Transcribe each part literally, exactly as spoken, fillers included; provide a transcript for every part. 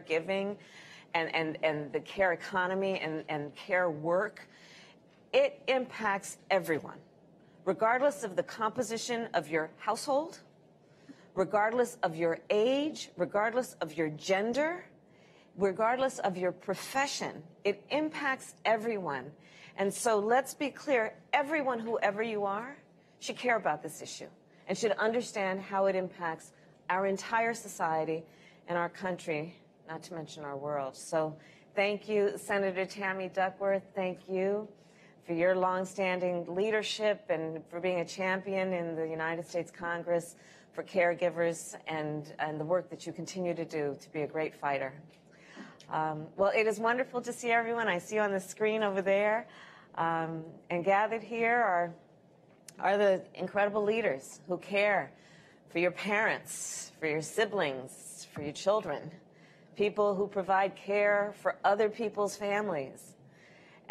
giving and, and, and the care economy and, and care work, it impacts everyone, regardless of the composition of your household, regardless of your age, regardless of your gender, regardless of your profession. It impacts everyone. And so let's be clear, everyone, whoever you are, should care about this issue and should understand how it impacts our entire society and our country, not to mention our world. So thank you, Senator Tammy Duckworth. Thank you for your longstanding leadership and for being a champion in the United States Congress for caregivers and, and the work that you continue to do to be a great fighter. Um, well, it is wonderful to see everyone. I see you on the screen over there. Um, and gathered here are, are the incredible leaders who care for your parents, for your siblings, for your children, people who provide care for other people's families.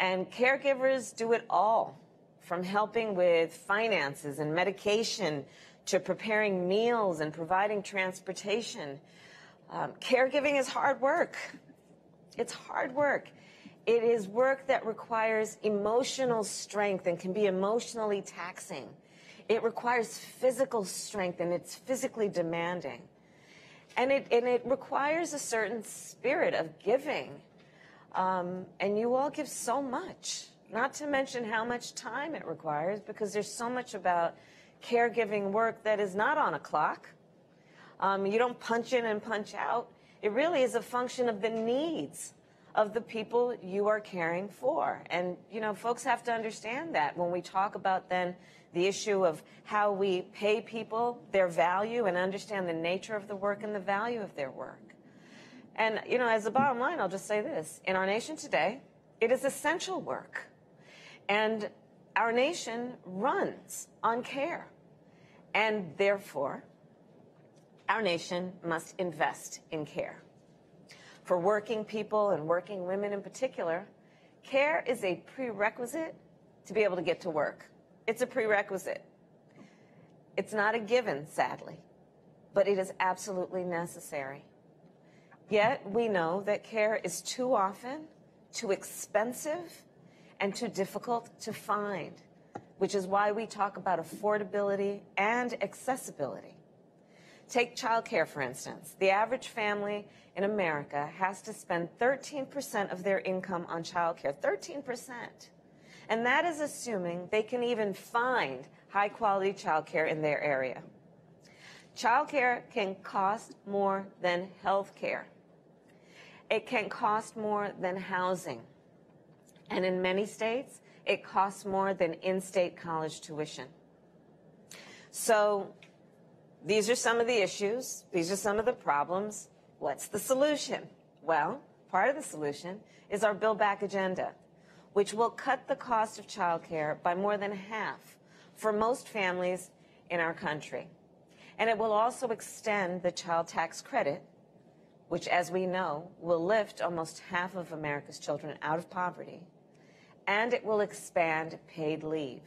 And caregivers do it all, from helping with finances and medication to preparing meals and providing transportation. Um, caregiving is hard work. It's hard work. It is work that requires emotional strength and can be emotionally taxing. It requires physical strength, and it's physically demanding. And it, and it requires a certain spirit of giving. Um, and you all give so much, not to mention how much time it requires, because there's so much about caregiving work that is not on a clock. Um, you don't punch in and punch out. It really is a function of the needs of the people you are caring for. And, you know, folks have to understand that when we talk about then the issue of how we pay people their value and understand the nature of the work and the value of their work. And, you know, as a bottom line, I'll just say this. In our nation today, it is essential work. And our nation runs on care. And therefore, our nation must invest in care. For working people and working women in particular, care is a prerequisite to be able to get to work. It's a prerequisite. It's not a given, sadly, but it is absolutely necessary. Yet we know that care is too often too expensive and too difficult to find, which is why we talk about affordability and accessibility. Take childcare, for instance. The average family in America has to spend thirteen percent of their income on childcare, thirteen percent. And that is assuming they can even find high-quality childcare in their area. Childcare can cost more than health care. It can cost more than housing. And in many states, it costs more than in-state college tuition. So these are some of the issues. These are some of the problems. What's the solution? Well, part of the solution is our Build Back agenda, which will cut the cost of childcare by more than half for most families in our country. And it will also extend the child tax credit, which, as we know, will lift almost half of America's children out of poverty. And it will expand paid leave.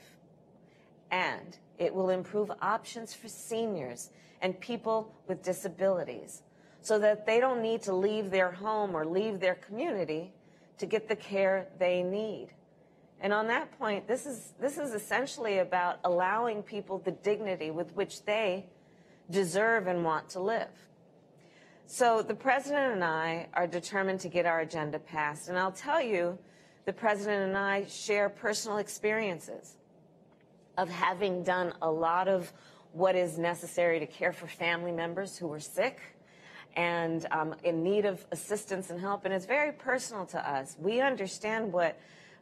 And it will improve options for seniors and people with disabilities so that they don't need to leave their home or leave their community to get the care they need. And on that point, this is, this is essentially about allowing people the dignity with which they deserve and want to live. So the president and I are determined to get our agenda passed. And I'll tell you, the president and I share personal experiences of having done a lot of what is necessary to care for family members who are sick and um, in need of assistance and help. And it's very personal to us. We understand what,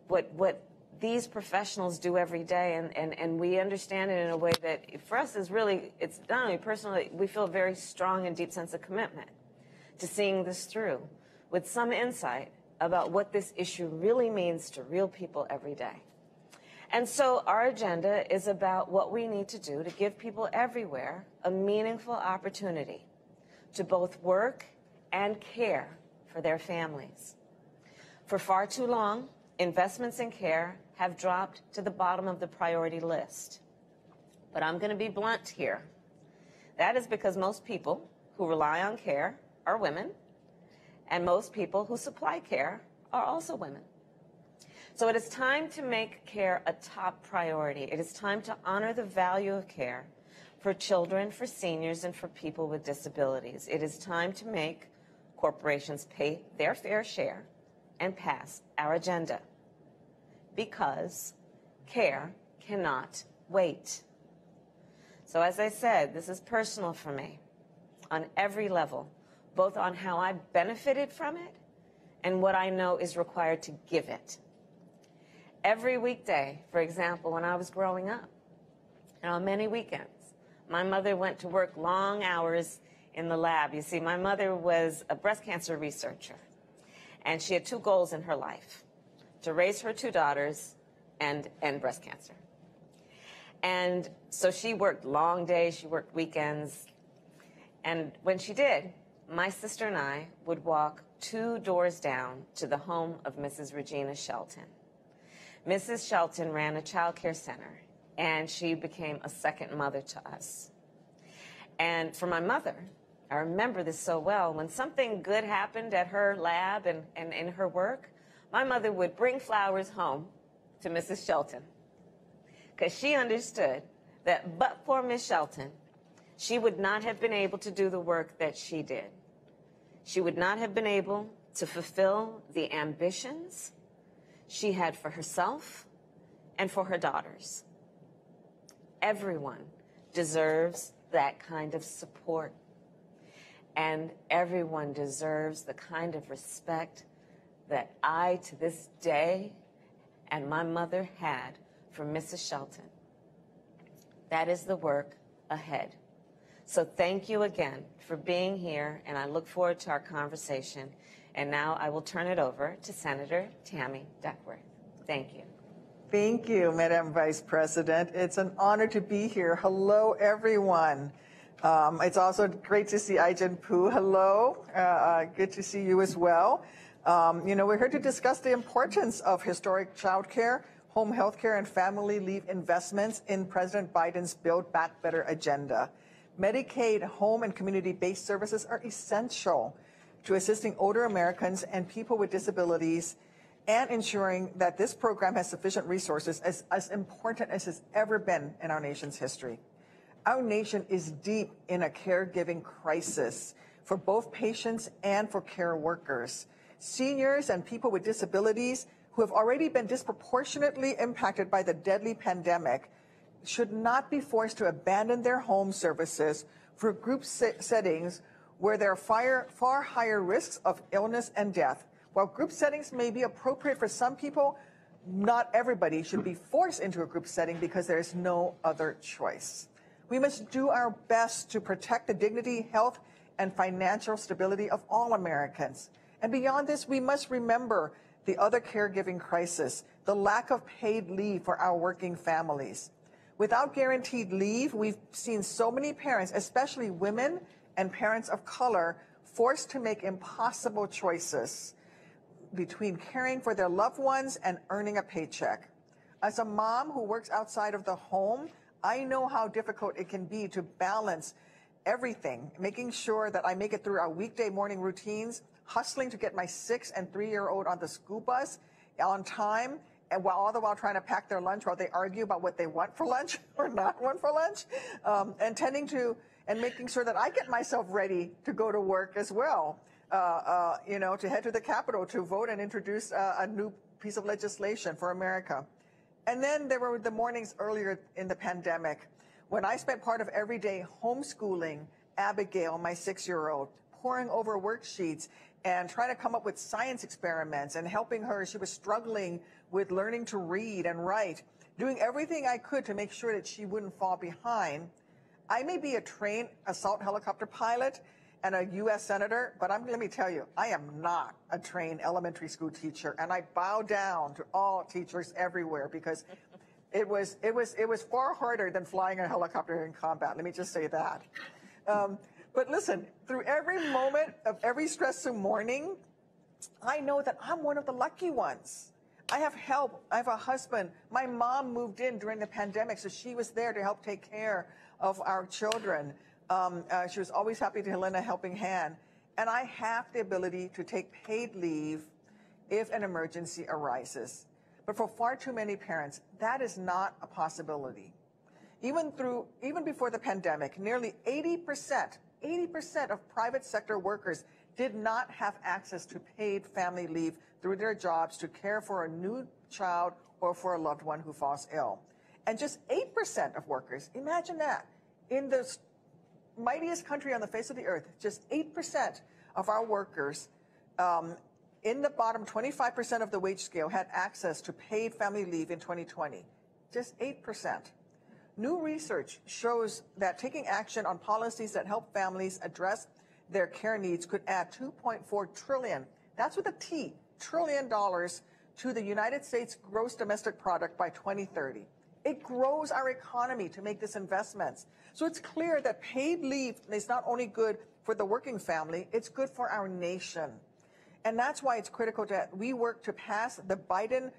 what, what these professionals do every day, and, and, and we understand it in a way that for us is really, it's not only personal, we feel a very strong and deep sense of commitment to seeing this through with some insight about what this issue really means to real people every day. And so our agenda is about what we need to do to give people everywhere a meaningful opportunity to both work and care for their families. For far too long, investments in care have dropped to the bottom of the priority list. But I'm going to be blunt here. That is because most people who rely on care are women, and most people who supply care are also women. So it is time to make care a top priority. It is time to honor the value of care for children, for seniors, and for people with disabilities. It is time to make corporations pay their fair share and pass our agenda, because care cannot wait. So as I said, this is personal for me on every level, both on how I benefited from it and what I know is required to give it. Every weekday, for example, when I was growing up, and on many weekends, my mother went to work long hours in the lab. You see, my mother was a breast cancer researcher, and she had two goals in her life: to raise her two daughters and end breast cancer. And so she worked long days, she worked weekends, and when she did, my sister and I would walk two doors down to the home of Missus Regina Shelton. Missus Shelton ran a child care center, and she became a second mother to us. And for my mother, I remember this so well, when something good happened at her lab and, and in her work, my mother would bring flowers home to Missus Shelton, because she understood that but for Miss Shelton, she would not have been able to do the work that she did. She would not have been able to fulfill the ambitions she had for herself and for her daughters. Everyone deserves that kind of support, and everyone deserves the kind of respect that I, to this day, and my mother had for Missus Shelton. That is the work ahead. So thank you again for being here, and I look forward to our conversation. And now I will turn it over to Senator Tammy Duckworth. Thank you. Thank you, Madam Vice President. It's an honor to be here. Hello, everyone. Um, it's also great to see Ai-jen Poo. Hello. Uh, good to see you as well. Um, you know, we're here to discuss the importance of historic child care, home health care, and family leave investments in President Biden's Build Back Better agenda. Medicaid, home, and community-based services are essential to assisting older Americans and people with disabilities, and ensuring that this program has sufficient resources is as important as it's ever been in our nation's history. Our nation is deep in a caregiving crisis for both patients and for care workers. Seniors and people with disabilities who have already been disproportionately impacted by the deadly pandemic should not be forced to abandon their home services for group settings where there are far, far higher risks of illness and death. While group settings may be appropriate for some people, not everybody should be forced into a group setting because there is no other choice. We must do our best to protect the dignity, health, and financial stability of all Americans. And beyond this, we must remember the other caregiving crisis, the lack of paid leave for our working families. Without guaranteed leave, we've seen so many parents, especially women, and parents of color, forced to make impossible choices between caring for their loved ones and earning a paycheck. As a mom who works outside of the home, I know how difficult it can be to balance everything, making sure that I make it through our weekday morning routines, hustling to get my six and three-year-old on the school bus on time, and while all the while trying to pack their lunch while they argue about what they want for lunch or not want for lunch, um, and tending to and making sure that I get myself ready to go to work as well, uh, uh, you know, to head to the Capitol to vote and introduce uh, a new piece of legislation for America. And then there were the mornings earlier in the pandemic when I spent part of every day homeschooling Abigail, my six-year-old, poring over worksheets and trying to come up with science experiments and helping her. She was struggling with learning to read and write, doing everything I could to make sure that she wouldn't fall behind. I may be a trained assault helicopter pilot and a U S senator, but I'm, let me tell you, I am not a trained elementary school teacher, and I bow down to all teachers everywhere because it was, it was, it was far harder than flying a helicopter in combat. Let me just say that. Um, but listen, through every moment of every stressful morning, I know that I'm one of the lucky ones. I have help. I have a husband. My mom moved in during the pandemic, so she was there to help take care of our children. Um, uh, she was always happy to lend a helping hand. and I have the ability to take paid leave if an emergency arises. But for far too many parents, that is not a possibility. Even through, even before the pandemic, nearly eighty percent, eighty percent of private sector workers did not have access to paid family leave through their jobs to care for a new child or for a loved one who falls ill. And just eight percent of workers, imagine that, in the mightiest country on the face of the earth, just eight percent of our workers um, in the bottom twenty-five percent of the wage scale had access to paid family leave in twenty twenty, just eight percent. New research shows that taking action on policies that help families address their care needs could add two point four trillion, that's with a T, trillion dollars to the United States gross domestic product by twenty thirty. It grows our economy to make these investments. So it's clear that paid leave is not only good for the working family, it's good for our nation. And that's why it's critical that we work to pass the Biden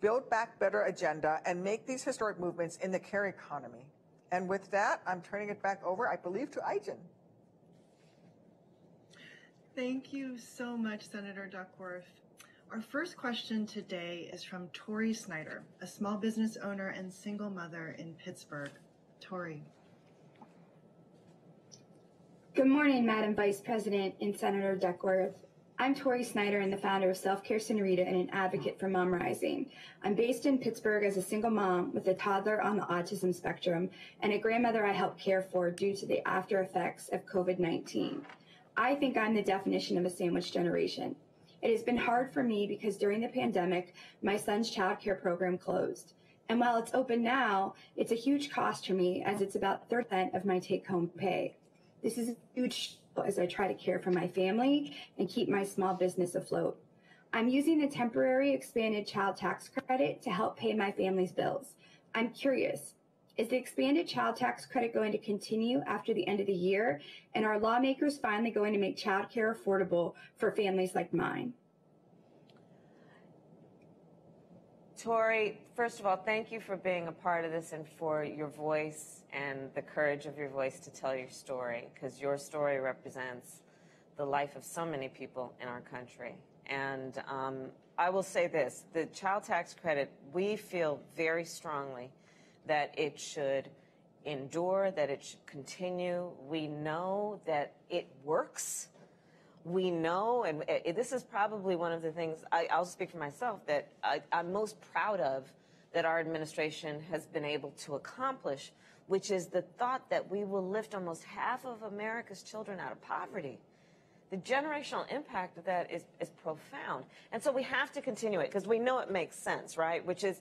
Build Back Better agenda and make these historic movements in the care economy. And with that, I'm turning it back over, I believe, to Ai-jen. Thank you so much, Senator Duckworth. Our first question today is from Tori Snyder, a small business owner and single mother in Pittsburgh. Tori. Good morning, Madam Vice President and Senator Duckworth. I'm Tori Snyder and the founder of Self-Care Cenerita and an advocate for Mom Rising. I'm based in Pittsburgh as a single mom with a toddler on the autism spectrum and a grandmother I help care for due to the after effects of COVID nineteen. I think I'm the definition of a sandwich generation. It has been hard for me because during the pandemic, my son's childcare program closed. And while it's open now, it's a huge cost for me as it's about thirty percent of my take-home pay. This is a huge as I try to care for my family and keep my small business afloat. I'm using the temporary expanded child tax credit to help pay my family's bills. I'm curious, is the expanded child tax credit going to continue after the end of the year? And are lawmakers finally going to make child care affordable for families like mine? Tori, first of all, thank you for being a part of this and for your voice and the courage of your voice to tell your story, because your story represents the life of so many people in our country. And um, I will say this, the child tax credit, we feel very strongly that it should endure, that it should continue. We know that it works. We know, and it, this is probably one of the things, I, I'll speak for myself, that I, I'm most proud of that our administration has been able to accomplish, which is the thought that we will lift almost half of America's children out of poverty. The generational impact of that is, is profound. And so we have to continue it because we know it makes sense, right? Which is,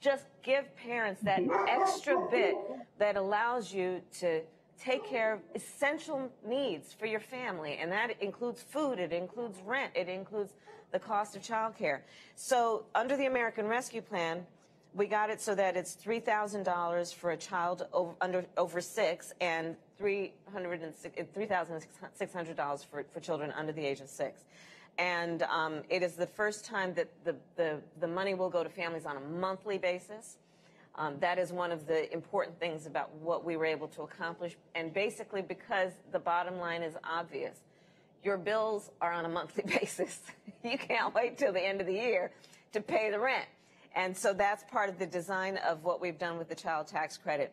just give parents that extra bit that allows you to take care of essential needs for your family. And that includes food, it includes rent, it includes the cost of childcare. So under the American Rescue Plan, we got it so that it's three thousand dollars for a child over, under, over six and three thousand six hundred dollars for, for children under the age of six. And um, it is the first time that the, the, the money will go to families on a monthly basis. Um, that is one of the important things about what we were able to accomplish. And basically because the bottom line is obvious, your bills are on a monthly basis. You can't wait till the end of the year to pay the rent. And so that's part of the design of what we've done with the child tax credit.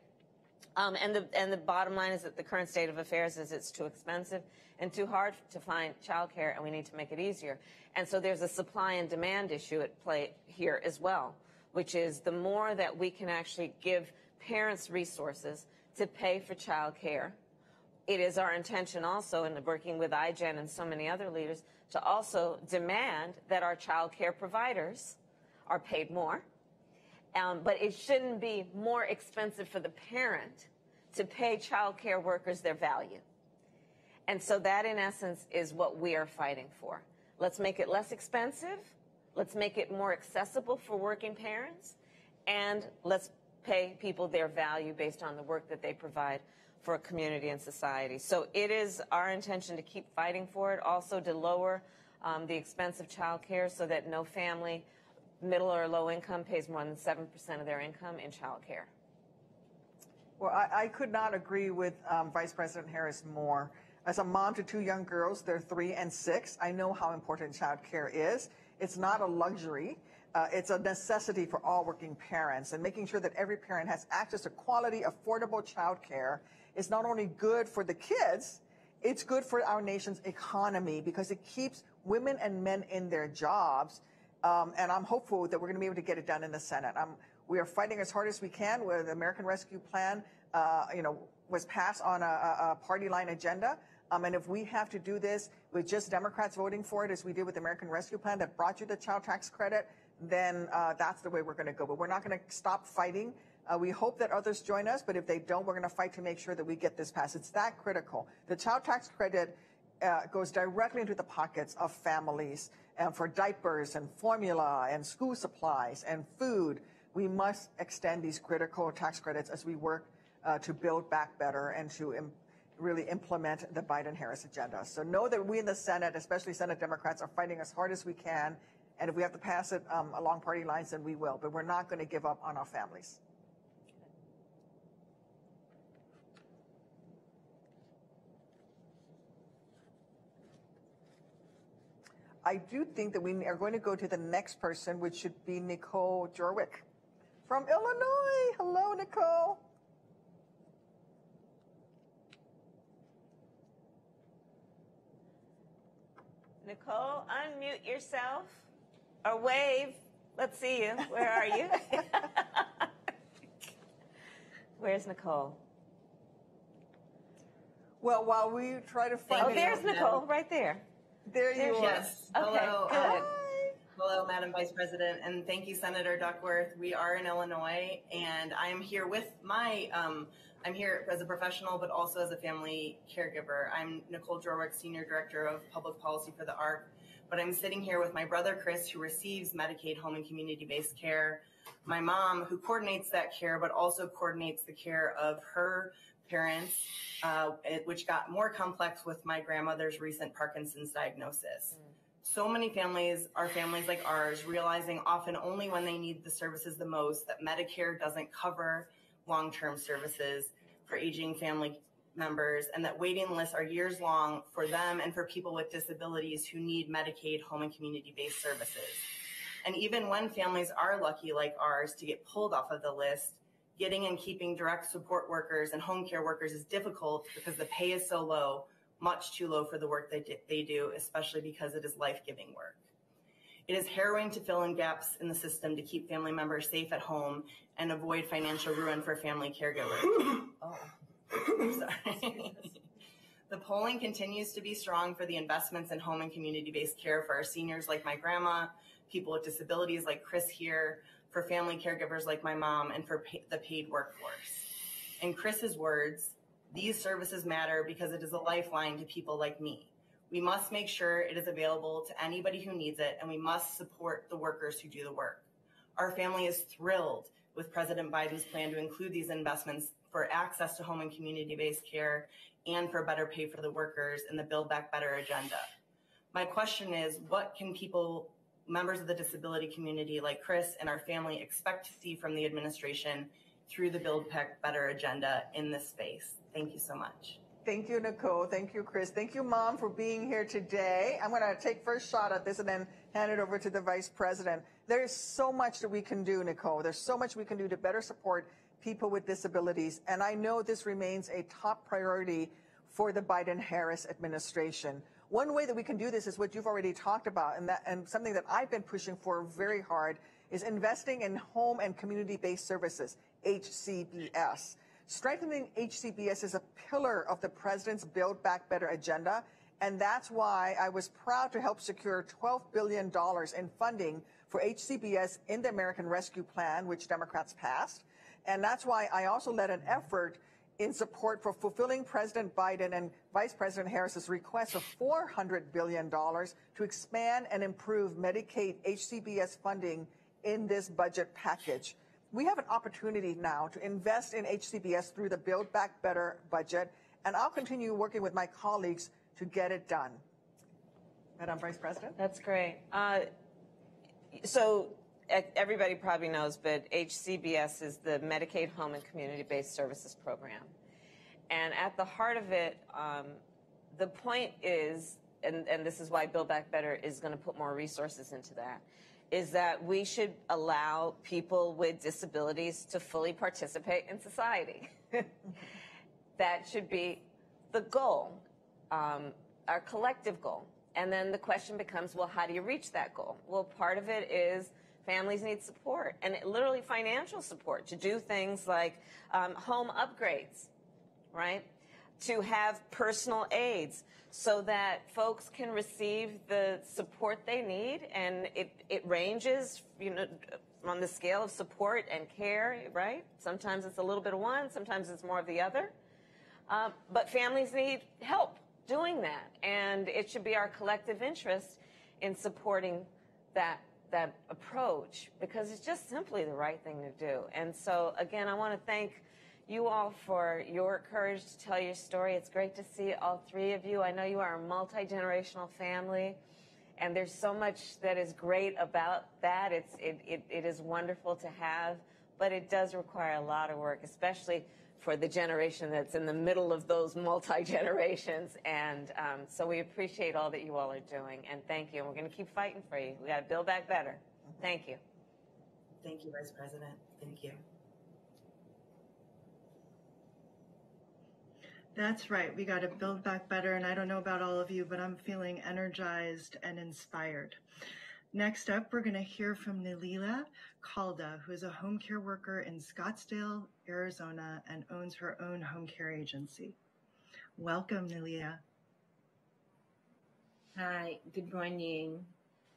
Um, and, the, and the bottom line is that the current state of affairs is it's too expensive and too hard to find childcare, and we need to make it easier. And so there's a supply and demand issue at play here as well, which is the more that we can actually give parents resources to pay for childcare, it is our intention also, in working with Ai-jen and so many other leaders, to also demand that our childcare providers are paid more. Um, but it shouldn't be more expensive for the parent to pay child care workers their value. And so that, in essence, is what we are fighting for. Let's make it less expensive. Let's make it more accessible for working parents. And let's pay people their value based on the work that they provide for a community and society. So it is our intention to keep fighting for it, also to lower um, the expense of child care so that no family, middle or low income, pays more than seven percent of their income in child care. Well, I, I could not agree with um, Vice President Harris more. As a mom to two young girls, they're three and six, I know how important child care is. It's not a luxury. Uh, it's a necessity for all working parents, and making sure that every parent has access to quality, affordable child care is not only good for the kids, it's good for our nation's economy because it keeps women and men in their jobs. Um, and I'm hopeful that we're going to be able to get it done in the Senate. I'm, we are fighting as hard as we can with the American Rescue Plan, uh, you know, was passed on a, a party line agenda. Um, and if we have to do this with just Democrats voting for it, as we did with the American Rescue Plan that brought you the child tax credit, then uh, that's the way we're going to go. But we're not going to stop fighting. Uh, we hope that others join us, but if they don't, we're going to fight to make sure that we get this passed. It's that critical. The child tax credit uh, goes directly into the pockets of families and for diapers and formula and school supplies and food. We must extend these critical tax credits as we work uh, to build back better and to im- really implement the Biden-Harris agenda. So know that we in the Senate, especially Senate Democrats, are fighting as hard as we can. And if we have to pass it um, along party lines, then we will. But we're not going to give up on our families. I do think that we are going to go to the next person, which should be Nicole Dorwick from Illinois. Hello, Nicole. Nicole, unmute yourself or wave. Let's see you. Where are you? Where's Nicole? Well, while we try to find... Oh, there's Nicole, right there. There you are. Yes. Okay. Hello. Uh, hello, Madam Vice President, and thank you, Senator Duckworth. We are in Illinois, and I am here with my, um, I'm here as a professional, but also as a family caregiver. I'm Nicole Dorwick, Senior Director of Public Policy for the A R C, but I'm sitting here with my brother, Chris, who receives Medicaid home and community-based care, my mom, who coordinates that care, but also coordinates the care of her parents, uh, which got more complex with my grandmother's recent Parkinson's diagnosis. Mm. So many families are families like ours, realizing often only when they need the services the most that Medicare doesn't cover long-term services for aging family members, and that waiting lists are years long for them and for people with disabilities who need Medicaid home and community-based services. And even when families are lucky like ours to get pulled off of the list, getting and keeping direct support workers and home care workers is difficult because the pay is so low, much too low for the work they do, especially because it is life-giving work. It is harrowing to fill in gaps in the system to keep family members safe at home and avoid financial ruin for family caregivers. Oh, I'm sorry. The polling continues to be strong for the investments in home and community-based care for our seniors like my grandma, people with disabilities like Chris here, for family caregivers like my mom, and for pay, the paid workforce. In Chris's words, these services matter because it is a lifeline to people like me. We must make sure it is available to anybody who needs it, and we must support the workers who do the work. Our family is thrilled with President Biden's plan to include these investments for access to home and community-based care and for better pay for the workers in the Build Back Better agenda. My question is, what can people members of the disability community like Chris and our family expect to see from the administration through the Build Back Better agenda in this space? Thank you so much. Thank you, Nicole. Thank you, Chris. Thank you, Mom, for being here today. I'm going to take first shot at this and then hand it over to the Vice President. There is so much that we can do, Nicole. There's so much we can do to better support people with disabilities. And I know this remains a top priority for the Biden-Harris administration. One way that we can do this is what you've already talked about, and, that, and something that I've been pushing for very hard is investing in home and community-based services, H C B S. Strengthening H C B S is a pillar of the president's Build Back Better agenda, and that's why I was proud to help secure twelve billion dollars in funding for H C B S in the American Rescue Plan, which Democrats passed. And that's why I also led an effort in support for fulfilling President Biden and Vice President Harris's request of four hundred billion dollars to expand and improve Medicaid H C B S funding in this budget package. We have an opportunity now to invest in H C B S through the Build Back Better budget, and I'll continue working with my colleagues to get it done. Madam Vice President? That's great. Uh, so everybody probably knows, but H C B S is the Medicaid Home and Community-Based Services Program. And at the heart of it, um, the point is, and, and this is why Build Back Better is going to put more resources into that, is that we should allow people with disabilities to fully participate in society. That should be the goal, um, our collective goal. And then the question becomes, well, how do you reach that goal? Well, part of it is families need support, and it, literally financial support, to do things like um, home upgrades, right? To have personal aids so that folks can receive the support they need, and it, it ranges, you know, on the scale of support and care, right? Sometimes it's a little bit of one, sometimes it's more of the other. Um, but families need help doing that, and it should be our collective interest in supporting that that approach, because it's just simply the right thing to do. And so, again, I want to thank you all for your courage to tell your story. It's great to see all three of you. I know you are a multi-generational family, and there's so much that is great about that. It's, it, it, it is wonderful to have, but it does require a lot of work, especially for the generation that's in the middle of those multi-generations. And um, so we appreciate all that you all are doing, and thank you. And we're going to keep fighting for you. We got to build back better. Mm-hmm. Thank you. Thank you, Vice President. Thank you. That's right. We got to build back better. And I don't know about all of you, but I'm feeling energized and inspired. Next up, we're going to hear from Nelia Calda, who is a home care worker in Scottsdale, Arizona, and owns her own home care agency. Welcome, Nelia. Hi, good morning.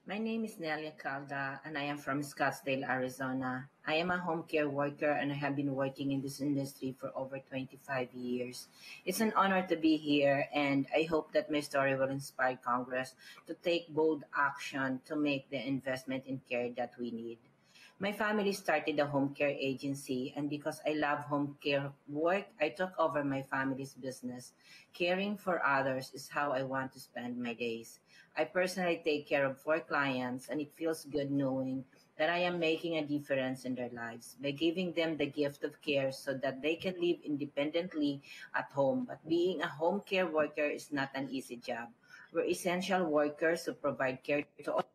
My name is Nelia Calda, and I am from Scottsdale, Arizona. I am a home care worker, and I have been working in this industry for over twenty-five years. It's an honor to be here, and I hope that my story will inspire Congress to take bold action to make the investment in care that we need. My family started a home care agency, and because I love home care work, I took over my family's business. Caring for others is how I want to spend my days. I personally take care of four clients, and it feels good knowing that I am making a difference in their lives by giving them the gift of care so that they can live independently at home. But being a home care worker is not an easy job. We're essential workers who provide care to all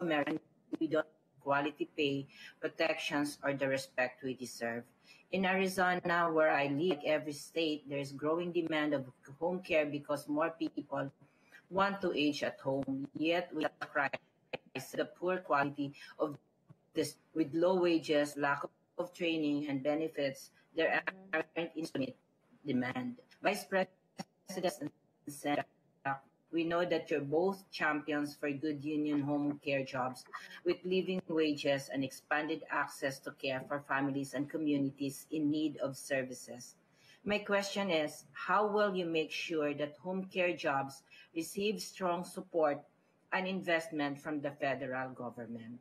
Americans. We don't quality pay, protections, or the respect we deserve. In Arizona, where I live, like every state, there is growing demand of home care because more people want to age at home, yet we have crisis, the poor quality of this with low wages, lack of training and benefits, there are instrument demand. Vice President, we know that you're both champions for good union home care jobs with living wages and expanded access to care for families and communities in need of services. My question is, how will you make sure that home care jobs receive strong support and investment from the federal government?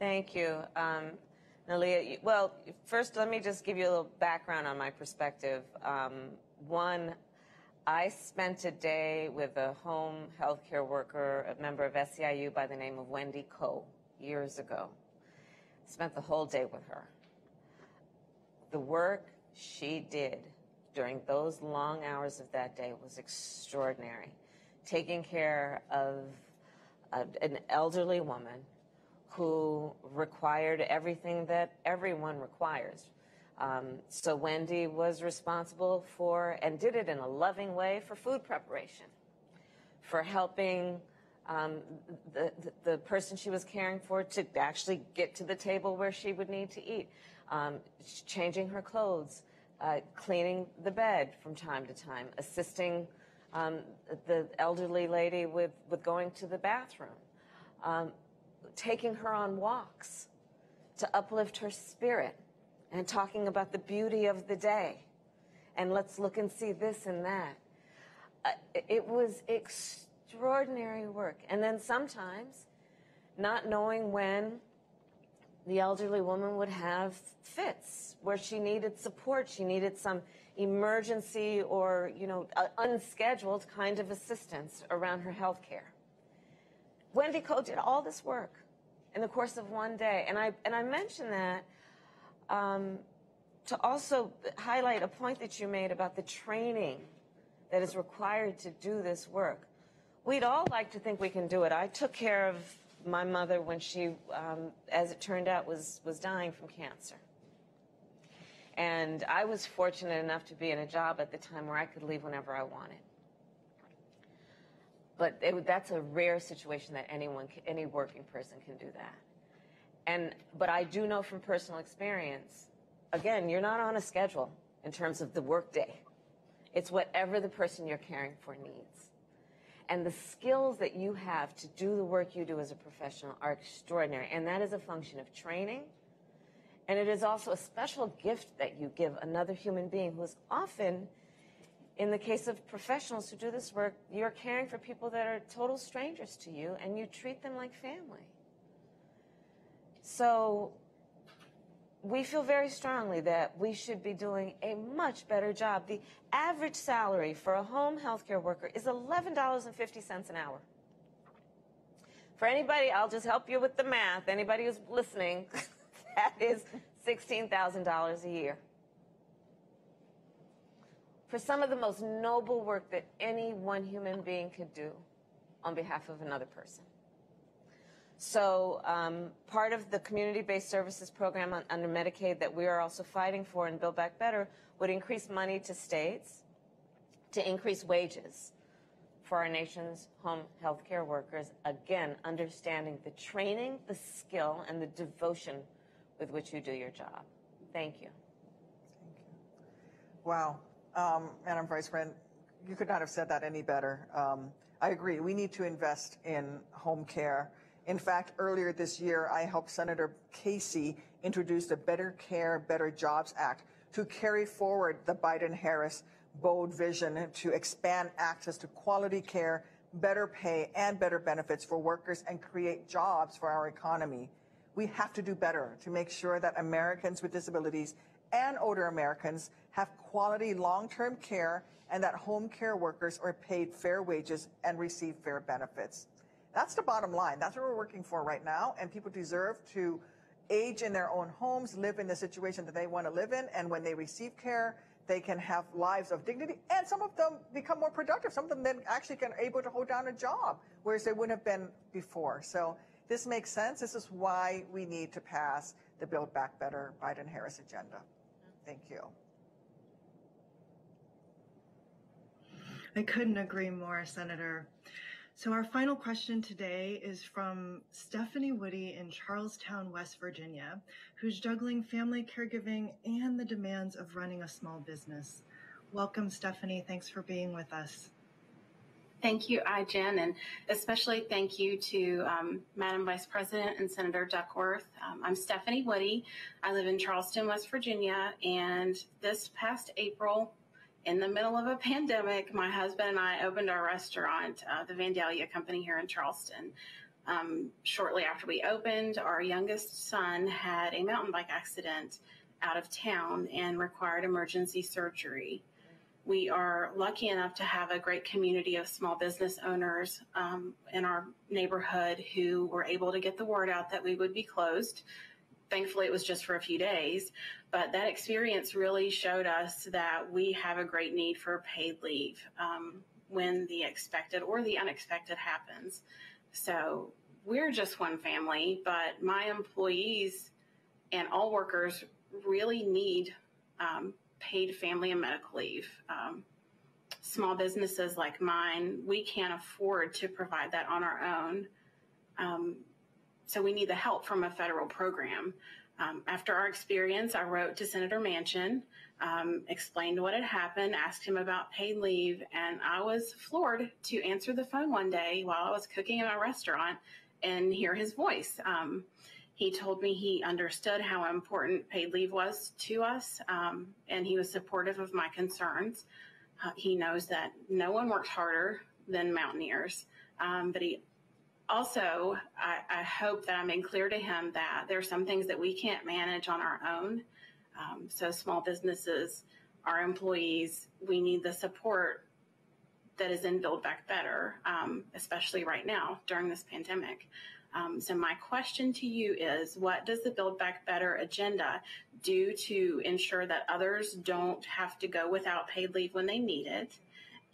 Thank you, um, Nelia. Well, first, let me just give you a little background on my perspective. Um, one, I spent a day with a home health care worker, a member of S E I U by the name of Wendy Koh, years ago. Spent the whole day with her. The work she did during those long hours of that day was extraordinary. Taking care of a, an elderly woman who required everything that everyone requires. Um, so Wendy was responsible for, and did it in a loving way, for food preparation, for helping um, the, the, the person she was caring for to actually get to the table where she would need to eat, um, changing her clothes, uh, cleaning the bed from time to time, assisting um, the elderly lady with, with going to the bathroom, um, taking her on walks to uplift her spirit, and talking about the beauty of the day, and let's look and see this and that. Uh, it was extraordinary work. And then sometimes not knowing when the elderly woman would have fits where she needed support, she needed some emergency or, you know, unscheduled kind of assistance around her health care. Wendy Koh did all this work in the course of one day, and I, and I mentioned that Um, to also highlight a point that you made about the training that is required to do this work. We'd all like to think we can do it. I took care of my mother when she, um, as it turned out, was, was dying from cancer. And I was fortunate enough to be in a job at the time where I could leave whenever I wanted. But it, that's a rare situation that anyone, can, any working person can do that. And, but I do know from personal experience, again, you're not on a schedule in terms of the workday. It's whatever the person you're caring for needs. And the skills that you have to do the work you do as a professional are extraordinary. And that is a function of training. And it is also a special gift that you give another human being who is often, in the case of professionals who do this work, you're caring for people that are total strangers to you, and you treat them like family. So we feel very strongly that we should be doing a much better job. The average salary for a home healthcare worker is eleven dollars and fifty cents an hour. For anybody, I'll just help you with the math, anybody who's listening, that is sixteen thousand dollars a year. For some of the most noble work that any one human being could do on behalf of another person. So um, part of the community-based services program on, under Medicaid that we are also fighting for in Build Back Better would increase money to states to increase wages for our nation's home health care workers, again, understanding the training, the skill, and the devotion with which you do your job. Thank you. Thank you. Wow. Um, Madam Vice President, you could not have said that any better. Um, I agree. We need to invest in home care. In fact, earlier this year, I helped Senator Casey introduce the Better Care, Better Jobs Act to carry forward the Biden-Harris bold vision to expand access to quality care, better pay, and better benefits for workers and create jobs for our economy. We have to do better to make sure that Americans with disabilities and older Americans have quality long-term care and that home care workers are paid fair wages and receive fair benefits. That's the bottom line. That's what we're working for right now, and people deserve to age in their own homes, live in the situation that they want to live in, and when they receive care, they can have lives of dignity, and some of them become more productive. Some of them then actually can able to hold down a job, whereas they wouldn't have been before. So this makes sense. This is why we need to pass the Build Back Better Biden-Harris agenda. Thank you. I couldn't agree more, Senator. So our final question today is from Stephanie Woody in Charlestown, West Virginia, who's juggling family caregiving and the demands of running a small business. Welcome, Stephanie. Thanks for being with us. Thank you, Ai-jen, and especially thank you to um, Madam Vice President and Senator Duckworth. Um, I'm Stephanie Woody. I live in Charleston, West Virginia, and this past April, in the middle of a pandemic, my husband and I opened our restaurant, uh, the Vandalia Company here in Charleston. Um, shortly after we opened, our youngest son had a mountain bike accident out of town and required emergency surgery. We are lucky enough to have a great community of small business owners um, in our neighborhood who were able to get the word out that we would be closed. Thankfully, it was just for a few days, but that experience really showed us that we have a great need for paid leave um, when the expected or the unexpected happens. So we're just one family, but my employees and all workers really need um, paid family and medical leave. Um, small businesses like mine, we can't afford to provide that on our own. Um, so we need the help from a federal program. Um, after our experience, I wrote to Senator Manchin, um, explained what had happened, asked him about paid leave, and I was floored to answer the phone one day while I was cooking in my restaurant and hear his voice. Um, He told me he understood how important paid leave was to us, um, and he was supportive of my concerns. Uh, he knows that no one works harder than mountaineers, um, but he also, I, I hope that I made clear to him that there are some things that we can't manage on our own. Um, so small businesses, our employees, we need the support that is in Build Back Better, um, especially right now during this pandemic. Um, so my question to you is, what does the Build Back Better agenda do to ensure that others don't have to go without paid leave when they need it?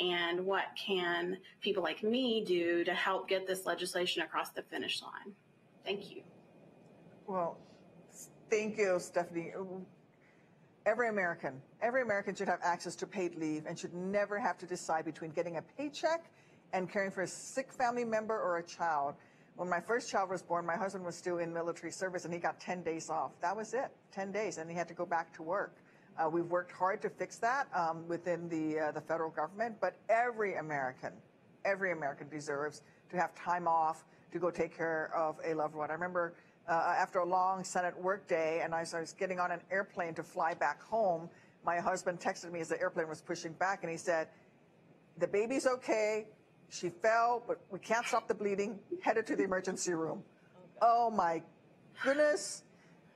and what can people like me do to help get this legislation across the finish line? Thank you. Well, thank you, Stephanie. Every American, every American should have access to paid leave and should never have to decide between getting a paycheck and caring for a sick family member or a child. When my first child was born, my husband was still in military service and he got ten days off. That was it, ten days, and he had to go back to work. Uh, we've worked hard to fix that um, within the, uh, the federal government, but every American, every American deserves to have time off to go take care of a loved one. I remember uh, after a long Senate workday, and as I was getting on an airplane to fly back home, my husband texted me as the airplane was pushing back, and he said, "The baby's okay. She fell, but we can't stop the bleeding. Headed to the emergency room." Oh, oh my goodness.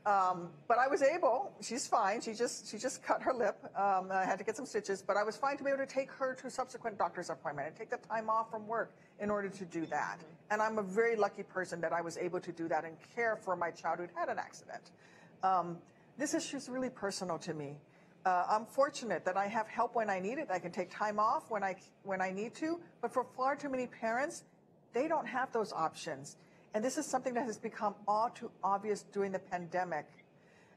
Um, but I was able, she's fine. She just, she just cut her lip. Um, I had to get some stitches, but I was fine to be able to take her to a subsequent doctor's appointment and take the time off from work in order to do that. And I'm a very lucky person that I was able to do that and care for my child who'd had an accident. Um, this issue is really personal to me. Uh, I'm fortunate that I have help when I need it. I can take time off when I, when I need to, but for far too many parents, they don't have those options. And this is something that has become all too obvious during the pandemic,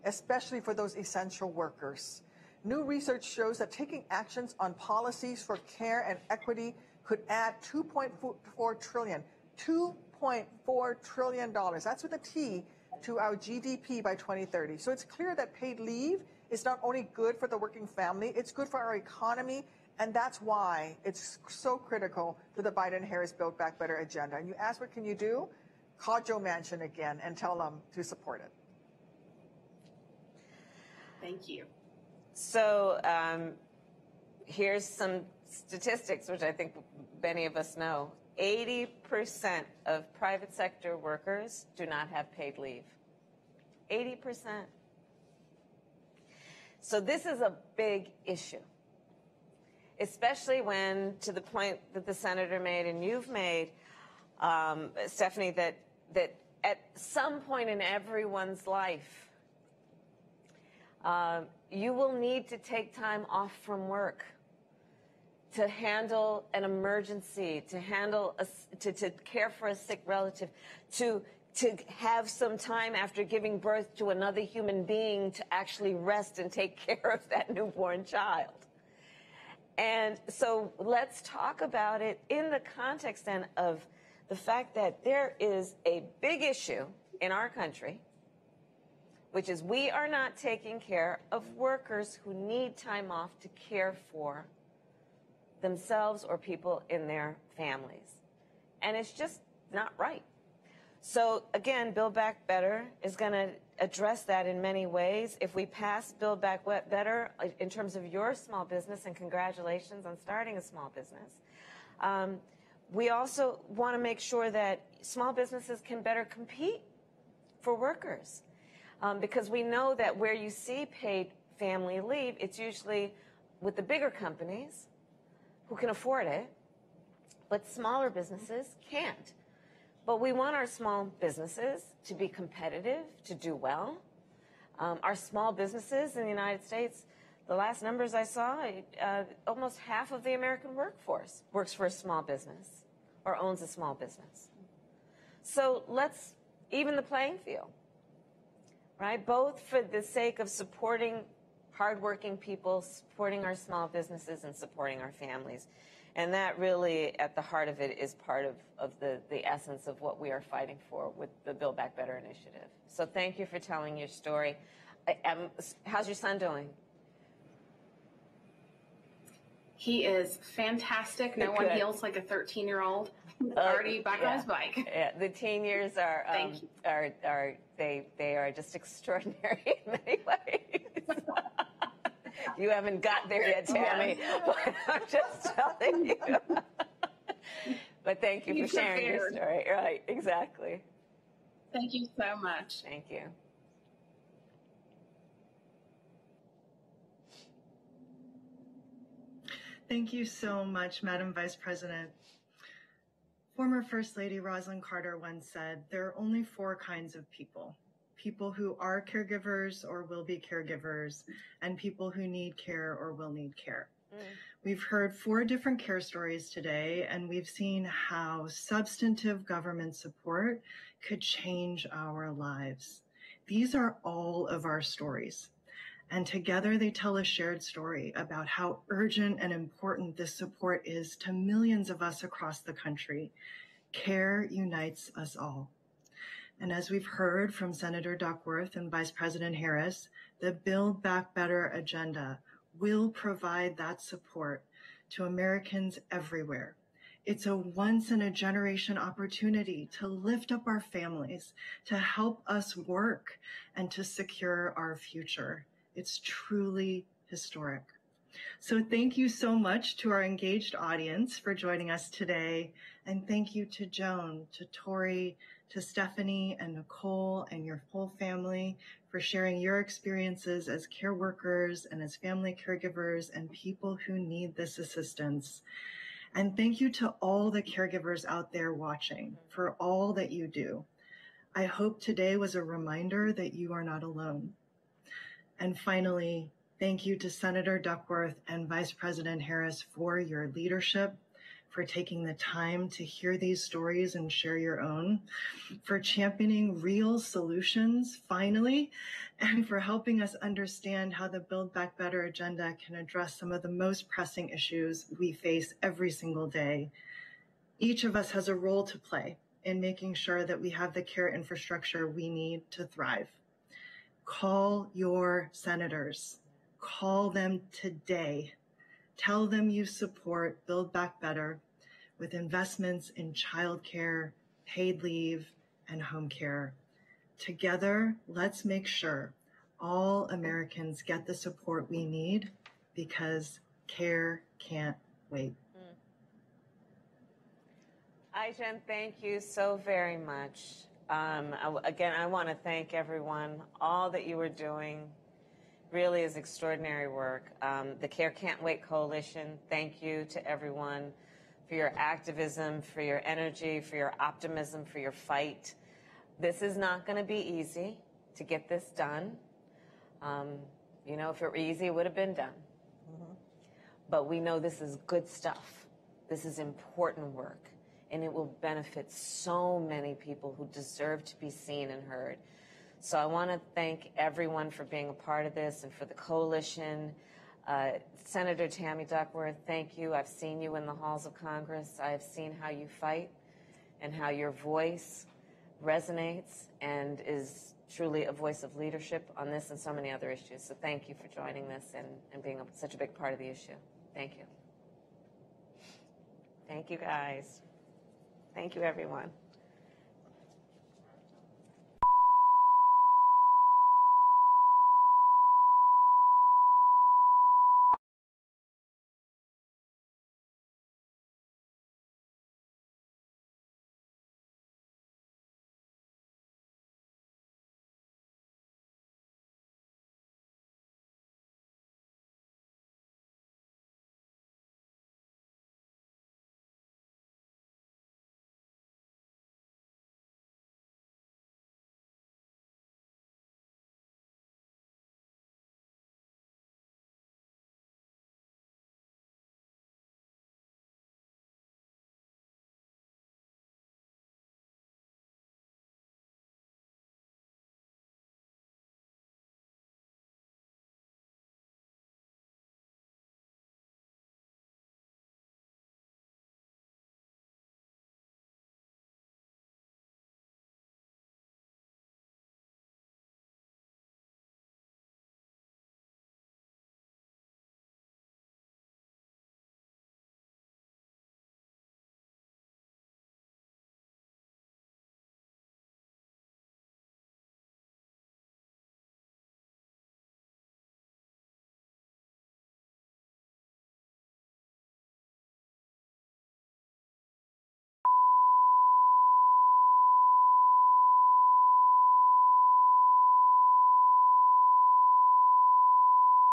especially for those essential workers. New research shows that taking actions on policies for care and equity could add two point four trillion dollars, two point four trillion dollars, that's with a T, to our G D P by twenty thirty. So it's clear that paid leave is not only good for the working family, it's good for our economy, and that's why it's so critical to the Biden-Harris Build Back Better agenda. And you ask, what can you do? Call Joe Manchin again and tell them to support it. Thank you. So um, here's some statistics, which I think many of us know. eighty percent of private sector workers do not have paid leave. eighty percent. So this is a big issue, especially when, to the point that the senator made and you've made, Um, Stephanie, that, that at some point in everyone's life, uh, you will need to take time off from work to handle an emergency, to handle, a, to, to care for a sick relative, to, to have some time after giving birth to another human being to actually rest and take care of that newborn child. And so let's talk about it in the context then of the fact that there is a big issue in our country, which is we are not taking care of workers who need time off to care for themselves or people in their families. And it's just not right. So again, Build Back Better is going to address that in many ways. If we pass Build Back Better in terms of your small business, and congratulations on starting a small business, um, we also want to make sure that small businesses can better compete for workers, um, because we know that where you see paid family leave, it's usually with the bigger companies who can afford it, but smaller businesses can't. But we want our small businesses to be competitive, to do well. Um, our small businesses in the United States, the last numbers I saw, uh, almost half of the American workforce works for a small business or owns a small business. So let's even the playing field, right? Both for the sake of supporting hardworking people, supporting our small businesses, and supporting our families. And that really, at the heart of it, is part of, of the, the essence of what we are fighting for with the Build Back Better initiative. So thank you for telling your story. Um, how's your son doing? He is fantastic. No one heals like a thirteen-year-old. Uh, already back yeah. on his bike. Yeah, the teen years are um, Thank you. are are they they are just extraordinary in many ways. You haven't got there yet, Tammy. Yes. But I'm just telling you. But thank you, you for sharing prepared. your story. Right, exactly. Thank you so much. Thank you. Thank you so much, Madam Vice President. Former First Lady Rosalynn Carter once said, there are only four kinds of people: people who are caregivers or will be caregivers, and people who need care or will need care. Mm. We've heard four different care stories today, and we've seen how substantive government support could change our lives. These are all of our stories, and together they tell a shared story about how urgent and important this support is to millions of us across the country. Care unites us all. And as we've heard from Senator Duckworth and Vice President Harris, the Build Back Better agenda will provide that support to Americans everywhere. It's a once-in-a-generation opportunity to lift up our families, to help us work, and to secure our future. It's truly historic. So thank you so much to our engaged audience for joining us today. And thank you to Joan, to Tori, to Stephanie and Nicole and your whole family for sharing your experiences as care workers and as family caregivers and people who need this assistance. And thank you to all the caregivers out there watching for all that you do. I hope today was a reminder that you are not alone. And finally, thank you to Senator Duckworth and Vice President Harris for your leadership, for taking the time to hear these stories and share your own, for championing real solutions, finally, and for helping us understand how the Build Back Better agenda can address some of the most pressing issues we face every single day. Each of us has a role to play in making sure that we have the care infrastructure we need to thrive. Call your senators. Call them today. Tell them you support Build Back Better with investments in childcare, paid leave, and home care. Together, let's make sure all Americans get the support we need, because care can't wait. Mm. Ai-jen, thank you so very much. Um, again, I want to thank everyone, all that you are doing. Really is extraordinary work. Um, the Care Can't Wait Coalition, thank you to everyone for your activism, for your energy, for your optimism, for your fight. This is not going to be easy to get this done. Um, you know, if it were easy, it would have been done. Mm-hmm. But we know this is good stuff. This is important work, and it will benefit so many people who deserve to be seen and heard. So I want to thank everyone for being a part of this and for the coalition. Uh, Senator Tammy Duckworth, thank you. I've seen you in the halls of Congress. I have seen how you fight and how your voice resonates and is truly a voice of leadership on this and so many other issues. So thank you for joining this and, and being a, such a big part of the issue. Thank you. Thank you, guys. Thank you, everyone.